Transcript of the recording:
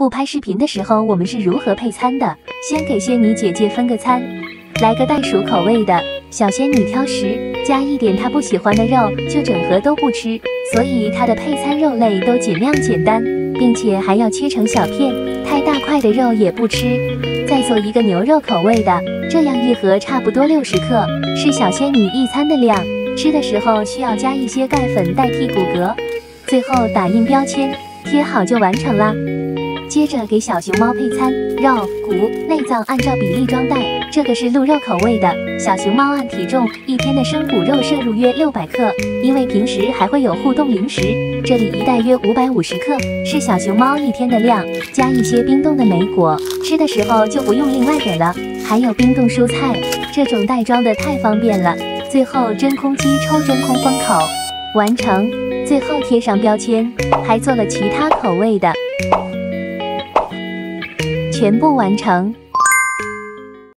不拍视频的时候我们是如何配餐的？先给仙女姐姐分个餐，来个袋鼠口味的，小仙女挑食，加一点她不喜欢的肉，就整盒都不吃，所以她的配餐肉类都尽量简单，并且还要切成小片，太大块的肉也不吃。 再做一个牛肉口味的，这样一盒差不多60克，是小仙女一餐的量。吃的时候需要加一些钙粉代替骨骼。最后打印标签，贴好就完成啦。接着给小熊猫配餐，肉、骨、内脏按照比例装袋。这个是鹿肉口味的，小熊猫按体重一天的生骨肉摄入约600克，因为平时还会有互动零食，这里一袋约550克，是小熊猫一天的量。加一些冰冻的莓果，吃的时候就不用另外给了。还有冰冻蔬菜，这种袋装的太方便了。最后真空机抽真空封口，完成。最后贴上标签，还做了其他口味的。 全部完成。